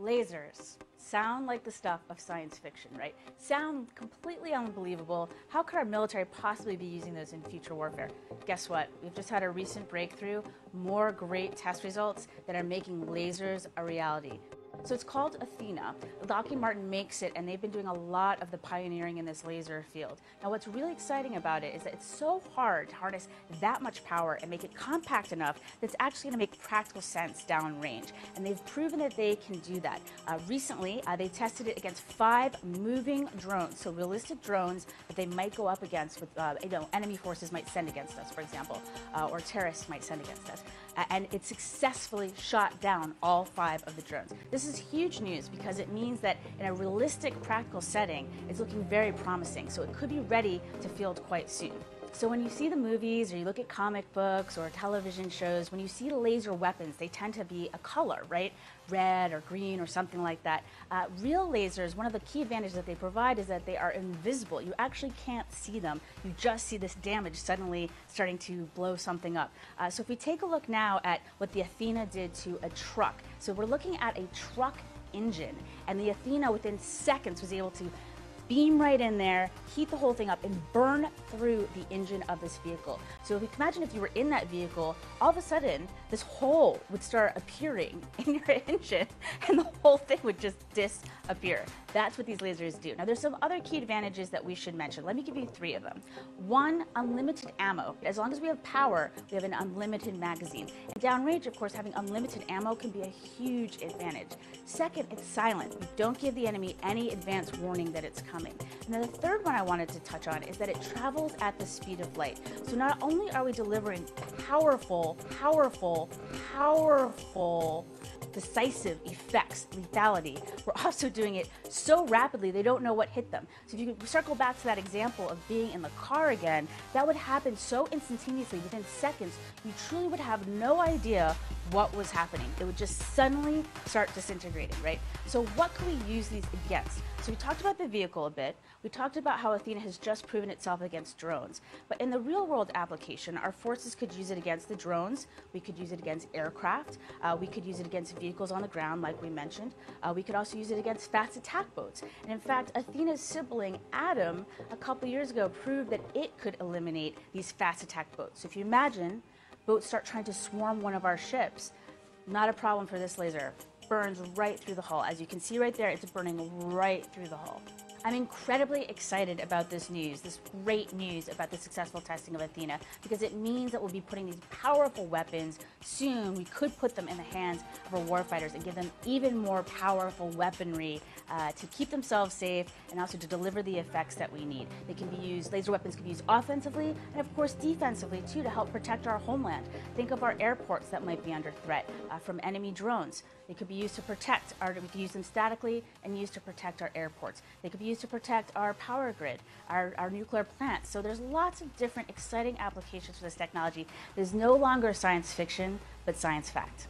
Lasers sound like the stuff of science fiction, right? Sound completely unbelievable. How could our military possibly be using those in future warfare? Guess what? We've just had a recent breakthrough, more great test results that are making lasers a reality. So it's called Athena. Lockheed Martin makes it, and they've been doing a lot of the pioneering in this laser field. Now, what's really exciting about it is that it's so hard to harness that much power and make it compact enough that's actually going to make practical sense downrange. And they've proven that they can do that. Recently, they tested it against 5 moving drones, so realistic drones that they might go up against with, enemy forces might send against us, for example, or terrorists might send against us. And it successfully shot down all 5 of the drones. This is huge news because it means that in a realistic, practical setting, it's looking very promising, so it could be ready to field quite soon. So when you see the movies, or you look at comic books or television shows, when you see laser weapons, they tend to be a color, right? Red or green or something like that. Real lasers, one of the key advantages that they provide is that they are invisible. You actually can't see them. You just see this damage suddenly starting to blow something up. So if we take a look now at what the Athena did to a truck. So we're looking at a truck engine, and the Athena within seconds was able to beam right in there, heat the whole thing up, and burn through the engine of this vehicle. So if you imagine if you were in that vehicle, all of a sudden, this hole would start appearing in your engine, and the whole thing would just disappear. That's what these lasers do. Now, there's some other key advantages that we should mention. Let me give you 3 of them. 1, unlimited ammo. As long as we have power, we have an unlimited magazine. And downrange, of course, having unlimited ammo can be a huge advantage. 2nd, it's silent. You don't give the enemy any advance warning that it's coming. And then the 3rd one I wanted to touch on is that it travels at the speed of light. So not only are we delivering powerful, decisive effects, lethality, we're also doing it so rapidly they don't know what hit them. So if you could circle back to that example of being in the car again, that would happen so instantaneously, within seconds, you truly would have no idea what was happening. It would just suddenly start disintegrating, right? So what can we use these against? So we talked about the vehicle a bit. We talked about how Athena has just proven itself against drones. But in the real-world application, our forces could use it against the drones. We could use it against aircraft. We could use it against vehicles on the ground, like we mentioned. We could also use it against fast attack boats. And in fact, Athena's sibling, Adam, a couple years ago proved that it could eliminate these fast attack boats. So if you imagine, boats start trying to swarm one of our ships. Not a problem for this laser. Burns right through the hull. As you can see right there, it's burning right through the hull. I'm incredibly excited about this news, this great news about the successful testing of Athena, because it means that we'll be putting these powerful weapons soon. We could put them in the hands of our warfighters and give them even more powerful weaponry to keep themselves safe and also to deliver the effects that we need. They can be used, laser weapons can be used offensively and of course defensively too, to help protect our homeland. Think of our airports that might be under threat from enemy drones. They could be used to protect our, we could use them statically and used to protect our airports. They could be used to protect our power grid, our nuclear plants. So there's lots of different exciting applications for this technology. There's no longer science fiction, but science fact.